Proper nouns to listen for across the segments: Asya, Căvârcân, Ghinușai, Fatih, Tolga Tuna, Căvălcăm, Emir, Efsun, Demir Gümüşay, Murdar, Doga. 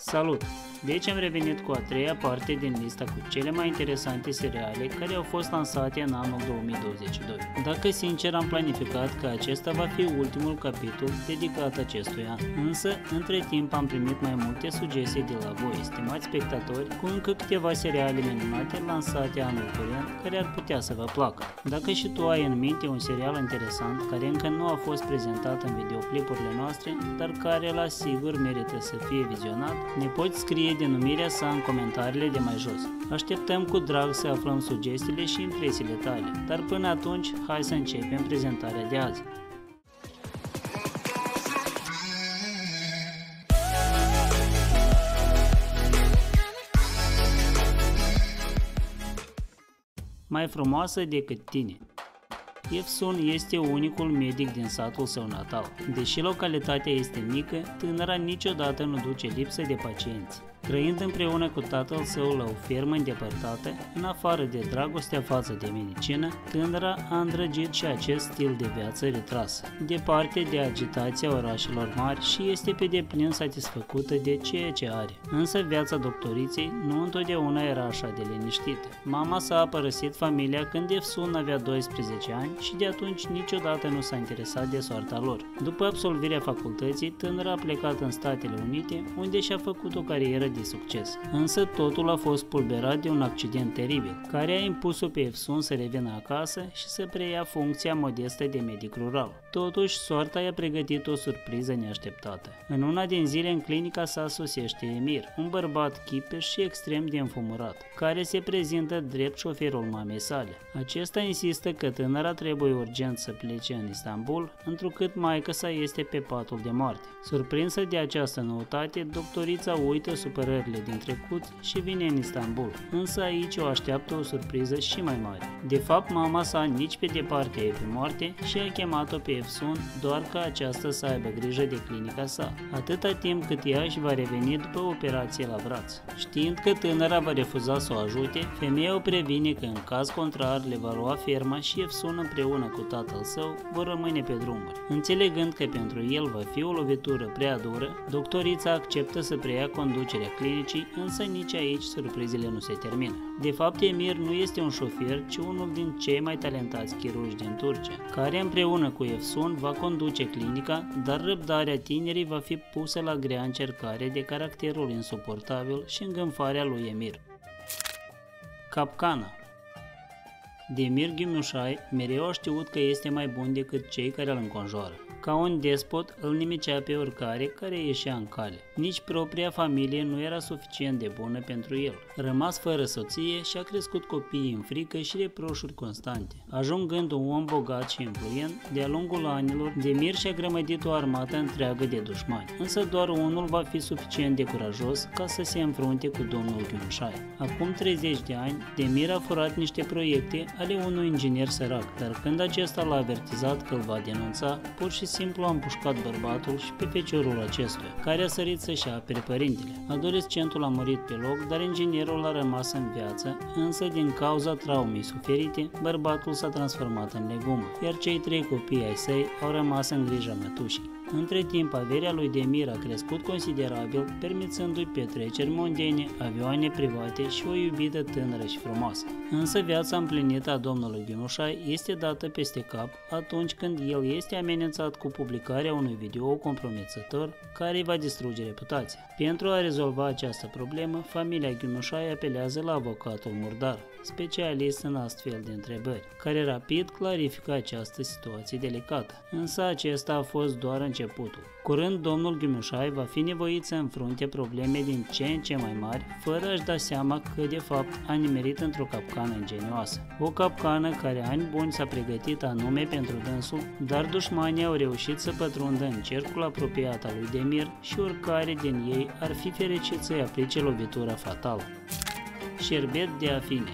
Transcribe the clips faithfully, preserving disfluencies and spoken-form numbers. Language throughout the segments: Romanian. Salut! Deci am revenit cu a treia parte din lista cu cele mai interesante seriale care au fost lansate în anul două mii douăzeci și doi. Dacă sincer am planificat că acesta va fi ultimul capitol dedicat acestui an, însă între timp am primit mai multe sugestii de la voi, stimați spectatori, cu încă câteva seriale minunate lansate anul curent care ar putea să vă placă. Dacă și tu ai în minte un serial interesant care încă nu a fost prezentat în videoclipurile noastre, dar care la sigur merită să fie vizionat, ne poți scrie denumirea sa în comentariile de mai jos. Așteptăm cu drag să aflăm sugestiile și impresiile tale, dar până atunci, hai să începem prezentarea de azi. Mai frumoasă decât tine. Efsun este unicul medic din satul său natal. Deși localitatea este mică, tânăra niciodată nu duce lipsă de pacienți. Trăind împreună cu tatăl său la o fermă îndepărtată, în afară de dragostea față de medicină, tânăra a îndrăgit și acest stil de viață retras, departe de agitația orașelor mari, și este pe deplin satisfăcută de ceea ce are. Însă viața doctoriței nu întotdeauna era așa de liniștită. Mama s-a părăsit familia când Efsun avea doisprezece ani și de atunci niciodată nu s-a interesat de soarta lor. După absolvirea facultății, tânăra a plecat în Statele Unite, unde și-a făcut o carieră de succes. Însă totul a fost pulberat de un accident teribil, care a impus-o pe Efsun să revină acasă și să preia funcția modestă de medic rural. Totuși, soarta i-a pregătit o surpriză neașteptată. În una din zile, în clinica sa sosește Emir, un bărbat chipeș și extrem de înfumurat, care se prezintă drept șoferul mamei sale. Acesta insistă că tânăra trebuie urgent să plece în Istanbul, întrucât maica sa este pe patul de moarte. Surprinsă de această noutate, doctorița uită supărările din trecut și vine în Istanbul, însă aici o așteaptă o surpriză și mai mare. De fapt, mama sa nici pe departe e pe moarte și a chemat-o pe Efsun doar ca aceasta să aibă grijă de clinica sa, atâta timp cât ea își va reveni după operație la braț. Știind că tânăra va refuza să o ajute, femeia o previne că în caz contrar le va lua ferma și Efsun împreună cu tatăl său vor rămâne pe drumuri. Înțelegând că pentru el va fi o lovitură prea dură, doctorița acceptă să preia conducerea clinicii, însă nici aici surprizele nu se termină. De fapt, Emir nu este un șofer, ci unul din cei mai talentați chirurgi din Turcia, care împreună cu Efsun va conduce clinica, dar răbdarea tinerii va fi pusă la grea încercare de caracterul insuportabil și îngânfarea lui Emir. Capcana. Demir Gümüşay mereu a știut că este mai bun decât cei care îl înconjoară. Ca un despot, îl nimicea pe oricare care ieșea în cale. Nici propria familie nu era suficient de bună pentru el. Rămas fără soție, și-a crescut copiii în frică și reproșuri constante. Ajungând un om bogat și influent, de-a lungul anilor, Demir și-a grămădit o armată întreagă de dușmani. Însă doar unul va fi suficient de curajos ca să se înfrunte cu domnul Ghinușai. Acum treizeci de ani, Demir a furat niște proiecte ale unui inginer sărac, dar când acesta l-a avertizat că îl va denunța, pur și simplu a împușcat bărbatul și pe feciorul acestuia, care a sărit să-și apere părintele. Adolescentul a murit pe loc, dar inginerul a rămas în viață, însă din cauza traumei suferite, bărbatul s-a transformat în legumă, iar cei trei copii ai săi au rămas în grija mătușii. Între timp, averea lui Demir a crescut considerabil, permițându-i petreceri mondene, avioane private și o iubită tânără și frumoasă. Însă viața împlinită a domnului Ghinușai este dată peste cap atunci când el este amenințat cu publicarea unui video compromițător care îi va distruge reputația. Pentru a rezolva această problemă, familia Ghinușai apelează la avocatul Murdar, specialist în astfel de întrebări, care rapid clarifică această situație delicată. Însă acesta a fost doar în începutul. Curând, domnul Ghinușai va fi nevoit să înfrunte probleme din ce în ce mai mari, fără a-și da seama că, de fapt, a nimerit într-o capcană ingenioasă. O capcană care ani buni s-a pregătit anume pentru dânsul, dar dușmanii au reușit să pătrundă în cercul apropiat al lui Demir și oricare din ei ar fi fericit să-i aplice lovitura fatală. Șerbet de afine.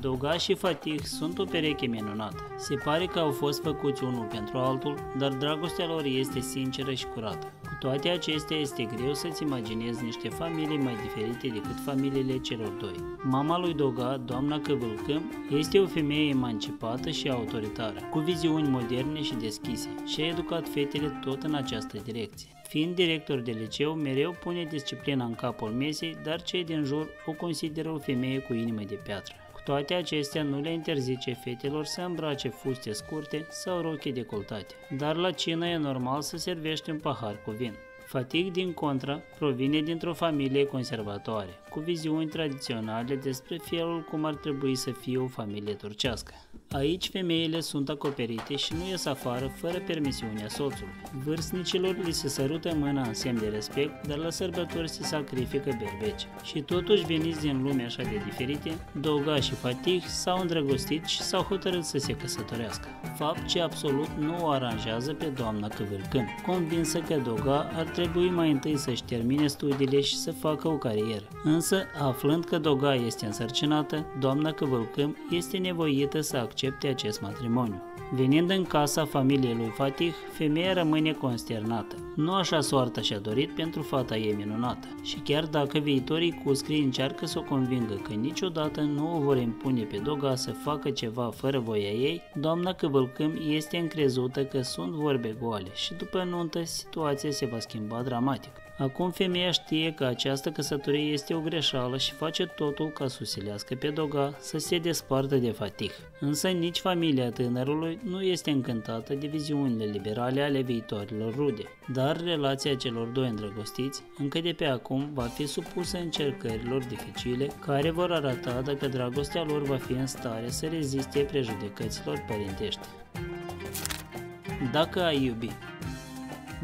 Doga și Fatih sunt o pereche minunată. Se pare că au fost făcuți unul pentru altul, dar dragostea lor este sinceră și curată. Cu toate acestea, este greu să-ți imaginezi niște familii mai diferite decât familiile celor doi. Mama lui Doga, doamna Căvârcân, este o femeie emancipată și autoritară, cu viziuni moderne și deschise, și a educat fetele tot în această direcție. Fiind director de liceu, mereu pune disciplina în capul mesei, dar cei din jur o consideră o femeie cu inimă de piatră. Cu toate acestea, nu le interzice fetelor să îmbrace fuste scurte sau roche decoltate, dar la cină e normal să servești un pahar cu vin. Fatih, din contra, provine dintr-o familie conservatoare, cu viziuni tradiționale despre felul cum ar trebui să fie o familie turcească. Aici femeile sunt acoperite și nu ies afară fără permisiunea soțului. Vârstnicilor li se sărută mâna în semn de respect, dar la sărbători se sacrifică berbece. Și totuși, veniți din lume așa de diferite, Doga și Fatih s-au îndrăgostit și s-au hotărât să se căsătorească, fapt ce absolut nu o aranjează pe doamna Căvârcân, convinsă că Doga ar trebuie mai întâi să-și termine studiile și să facă o carieră. Însă, aflând că Doga este însărcinată, doamna Căvălcăm este nevoită să accepte acest matrimoniu. Venind în casa familiei lui Fatih, femeia rămâne consternată. Nu așa soarta și-a dorit pentru fata ei minunată. Și chiar dacă viitorii cuscri încearcă să o convingă că niciodată nu o vor impune pe Doga să facă ceva fără voia ei, doamna Căvălcăm este încrezută că sunt vorbe goale și după nuntă situația se va schimba dramatic. Acum femeia știe că această căsătorie este o greșeală și face totul ca să usilească pe Doga să se despartă de Fatih. Însă nici familia tânărului nu este încântată de viziunile liberale ale viitorilor rude, dar relația celor doi îndrăgostiți încă de pe acum va fi supusă încercărilor dificile care vor arăta dacă dragostea lor va fi în stare să reziste prejudecăților părintești. Dacă ai iubi.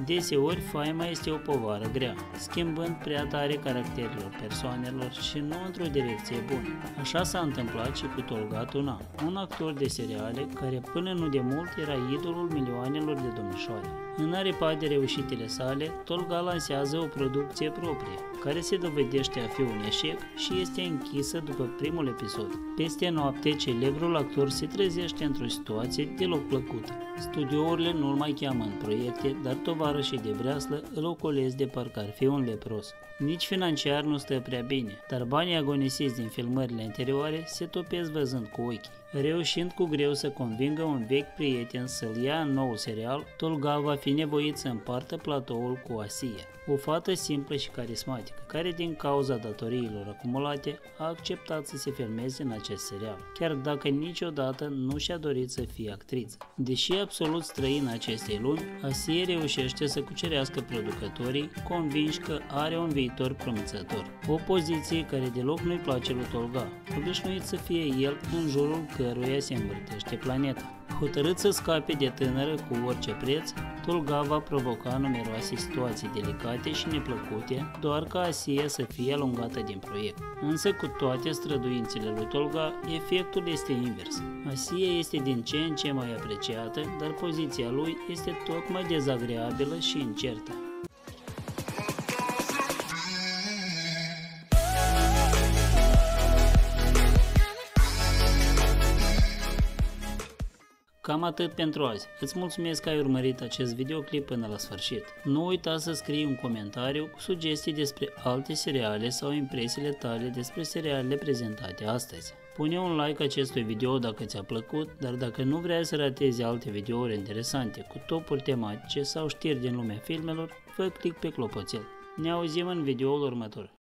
Deseori, faima este o povară grea, schimbând prea tare caracterul persoanelor și nu într-o direcție bună. Așa s-a întâmplat și cu Tolga Tuna, un actor de seriale care până nu de mult era idolul milioanelor de domnișoare. În aripa de reușitele sale, Tolga lansează o producție proprie, care se dovedește a fi un eșec și este închisă după primul episod. Peste noapte, celebrul actor se trezește într-o situație deloc plăcută. Studiourile nu-l mai cheamă în proiecte, dar tovarășii de breaslă îl ocolesc de parcă ar fi un lepros. Nici financiar nu stă prea bine, dar banii agonisiți din filmările anterioare se topesc văzând cu ochii. Reușind cu greu să convingă un vechi prieten să-l ia în nou serial, Tolga va fi nevoit să împartă platoul cu Asya, o fată simplă și carismatică, care din cauza datoriilor acumulate a acceptat să se filmeze în acest serial, chiar dacă niciodată nu și-a dorit să fie actriță. Deși absolut străină acestei lumi, Asya reușește să cucerească producătorii, convinși că are un viitor promițător. O poziție care deloc nu-i place lui Tolga, obișnuit să fie el în jurul căruia se învârtește planeta. Hotărât să scape de tânără cu orice preț, Tolga va provoca numeroase situații delicate și neplăcute, doar ca Asya să fie alungată din proiect. Însă, cu toate străduințele lui Tolga, efectul este invers. Asya este din ce în ce mai apreciată, dar poziția lui este tot mai dezagreabilă și incertă. Cam atât pentru azi. Îți mulțumesc că ai urmărit acest videoclip până la sfârșit. Nu uita să scrii un comentariu cu sugestii despre alte seriale sau impresiile tale despre serialele prezentate astăzi. Pune un like acestui video dacă ți-a plăcut, dar dacă nu vrei să ratezi alte videouri interesante cu topuri tematice sau știri din lumea filmelor, fă click pe clopoțel. Ne auzim în videoul următor.